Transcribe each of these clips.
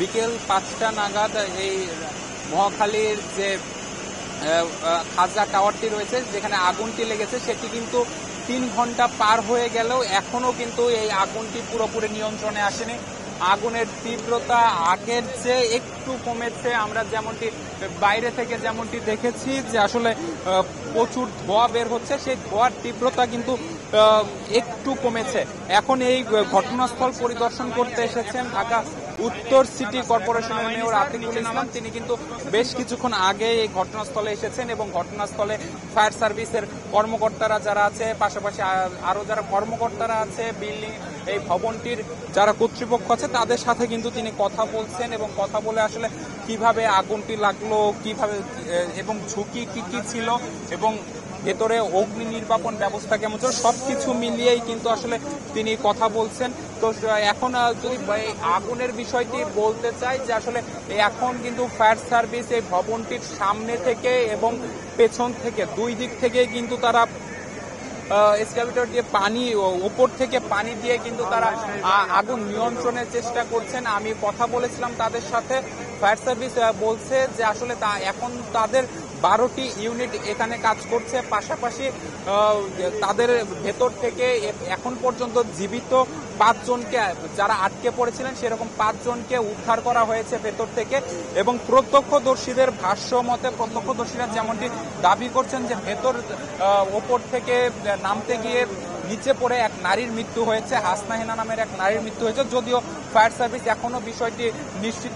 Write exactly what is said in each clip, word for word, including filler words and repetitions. বিকেল পাঁচটা নাগাদ এই মহাখালীর যে খাজা টাওয়ারটি রয়েছে যেখানে আগুনটি লেগেছে সেটি কিন্তু তিন ঘন্টা পার হয়ে গেলেও এখনও কিন্তু এই আগুনটি পুরোপুরি নিয়ন্ত্রণে আসেনি। আগুনের তীব্রতা আগের চেয়ে একটু কমেছে, আমরা যেমনটি বাইরে থেকে যেমনটি দেখেছি যে আসলে প্রচুর ধোঁয়া বের হচ্ছে, সেই ধোঁয়ার তীব্রতা কিন্তু একটু কমেছে। এখন এই ঘটনাস্থল পরিদর্শন করতে এসেছেন ঢাকা উত্তর সিটি কর্পোরেশনের মেয়র আতিকুল ইসলাম। তিনি কিন্তু বেশ কিছুক্ষণ আগে এই ঘটনাস্থলে এসেছেন এবং ঘটনাস্থলে ফায়ার সার্ভিসের কর্মকর্তারা যারা আছে, পাশাপাশি আরও যারা কর্মকর্তারা আছে, বিল্ডিং এই ভবনটির যারা কর্তৃপক্ষ আছে তাদের সাথে কিন্তু তিনি কথা বলছেন এবং কথা বলে আসলে কিভাবে আগুনটি লাগলো, কিভাবে এবং ঝুঁকি কি কি ছিল এবং ভেতরে অগ্নি নির্বাপন ব্যবস্থা কেমন ছিল, সবকিছু মিলিয়েই কিন্তু আসলে তিনি কথা বলছেন। তো এখন যদি আগুনের বিষয়টি বলতে চাই যে আসলে এখন কিন্তু ফায়ার সার্ভিস এই ভবনটির সামনে থেকে এবং পেছন থেকে দুই দিক থেকে কিন্তু তারা এক্সকাভেটর দিয়ে পানি উপর থেকে পানি দিয়ে কিন্তু তারা আগুন নিয়ন্ত্রণের চেষ্টা করছেন। আমি কথা বলেছিলাম তাদের সাথে, ফায়ার সার্ভিস বলছে যে আসলে তা এখন তাদের বারোটি ইউনিট এখানে কাজ করছে, পাশাপাশি তাদের ভেতর থেকে এখন পর্যন্ত জীবিত পাঁচজনকে যারা আটকে পড়েছিলেন সেরকম পাঁচজনকে উদ্ধার করা হয়েছে ভেতর থেকে। এবং প্রত্যক্ষদর্শীদের ভাষ্য মতে প্রত্যক্ষদর্শীরা যেমনটি দাবি করছেন যে ভেতর ওপর থেকে নামতে গিয়ে নিচে পড়ে এক নারীর মৃত্যু হয়েছে, হাসনা হেনা নামের এক নারীর মৃত্যু হয়েছে। যদিও ফায়ার সার্ভিস এখনও বিষয়টি নিশ্চিত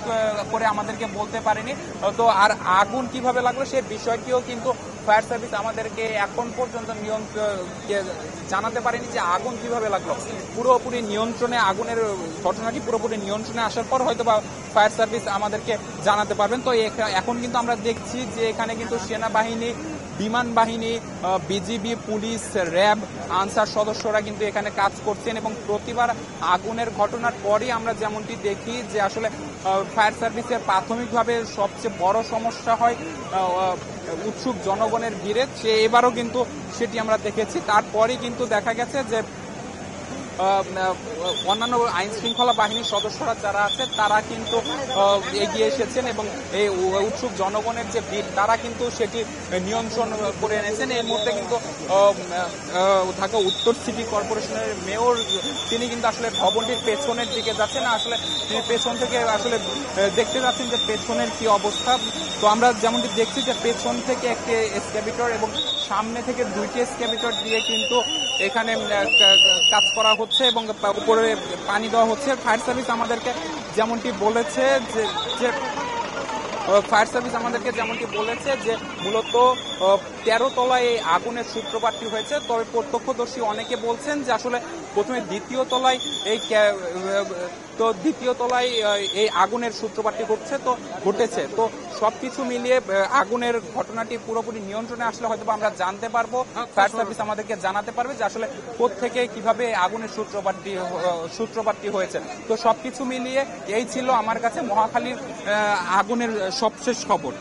করে আমাদেরকে বলতে পারেনি। তো আর আগুন কিভাবে লাগলো সে বিষয়টিও কিন্তু ফায়ার সার্ভিস আমাদেরকে এখন পর্যন্ত জানাতে পারেনি যে আগুন কিভাবে লাগলো। পুরোপুরি নিয়ন্ত্রণে আগুনের ঘটনাটি পুরোপুরি নিয়ন্ত্রণে আসার পর হয়তো বা ফায়ার সার্ভিস আমাদেরকে জানাতে পারবেন। তো এখন কিন্তু আমরা দেখছি যে এখানে কিন্তু সেনাবাহিনী, বিমান বাহিনী, বিজিবি, পুলিশ, র্যাব, আনসার সদস্যরা কিন্তু এখানে কাজ করছেন এবং প্রতিবার আগুনের ঘটনার পরই আমরা যেমনটি দেখি যে আসলে ফায়ার সার্ভিসের প্রাথমিকভাবে সবচেয়ে বড় সমস্যা হয় উৎসুক জনগণের ভিড়ে, সে এবারও কিন্তু সেটি আমরা দেখেছি। তারপরেই কিন্তু দেখা গেছে যে অন্যান্য আইন শৃঙ্খলা বাহিনীর সদস্যরা যারা আছে তারা কিন্তু এগিয়ে এসেছেন এবং এই উৎসুক জনগণের যে ভিড় তারা কিন্তু সেটি নিয়ন্ত্রণ করে এনেছেন। এই মুহূর্তে কিন্তু ঢাকা উত্তর সিটি কর্পোরেশনের মেয়র তিনি কিন্তু আসলে ভবনটির পেছনের দিকে যাচ্ছেন, আসলে তিনি পেছন থেকে আসলে দেখতে যাচ্ছেন যে পেছনের কি অবস্থা। তো আমরা যেমনটি দেখছি যে পেছন থেকে একটি এক্সকাভেটর এবং সামনে থেকে দুইটি এক্সকাভেটর দিয়ে কিন্তু এখানে কাজ করা হচ্ছে এবং উপরে পানি দেওয়া হচ্ছে। ফায়ার সার্ভিস আমাদেরকে যেমনটি বলেছে যে ফায়ার সার্ভিস আমাদেরকে যেমনটি বলেছে যে মূলত তেরো তলায় এই আগুনের সূত্রপাতটি হয়েছে। তবে প্রত্যক্ষদর্শী অনেকে বলছেন যে আসলে প্রথমে দ্বিতীয় তলায় এই তো দ্বিতীয় তলায় এই আগুনের সূত্রপাতটি ঘটছে তো ঘটেছে তো সবকিছু মিলিয়ে আগুনের ঘটনাটি পুরোপুরি নিয়ন্ত্রণে আসলে হয়তো আমরা জানতে পারবো, ফায়ার সার্ভিস আমাদেরকে জানাতে পারবে যে আসলে কোত্থেকে কিভাবে আগুনের সূত্রপাতটি সূত্রপাতটি হয়েছে। তো সবকিছু মিলিয়ে এই ছিল আমার কাছে মহাখালীর আগুনের সবশেষ খবর।